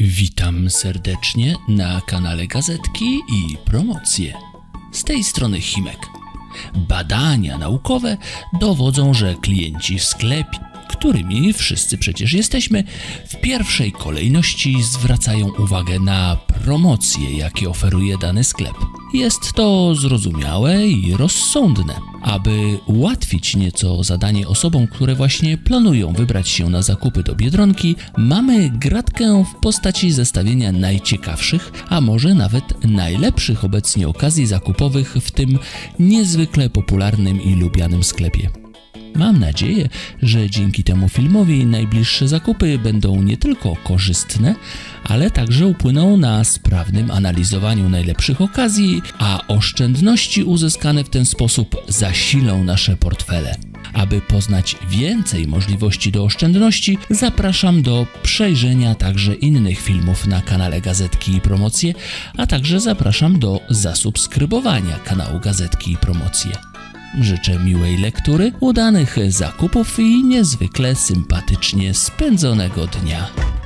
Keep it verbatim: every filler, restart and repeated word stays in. Witam serdecznie na kanale Gazetki i Promocje. Z tej strony Chimek. Badania naukowe dowodzą, że klienci w sklepie, którymi wszyscy przecież jesteśmy, w pierwszej kolejności zwracają uwagę na promocje, jakie oferuje dany sklep. Jest to zrozumiałe i rozsądne. Aby ułatwić nieco zadanie osobom, które właśnie planują wybrać się na zakupy do Biedronki, mamy gratkę w postaci zestawienia najciekawszych, a może nawet najlepszych obecnie okazji zakupowych w tym niezwykle popularnym i lubianym sklepie. Mam nadzieję, że dzięki temu filmowi najbliższe zakupy będą nie tylko korzystne, ale także upłyną na sprawnym analizowaniu najlepszych okazji, a oszczędności uzyskane w ten sposób zasilą nasze portfele. Aby poznać więcej możliwości do oszczędności, zapraszam do przejrzenia także innych filmów na kanale Gazetki i Promocje, a także zapraszam do zasubskrybowania kanału Gazetki i Promocje. Życzę miłej lektury, udanych zakupów i niezwykle sympatycznie spędzonego dnia.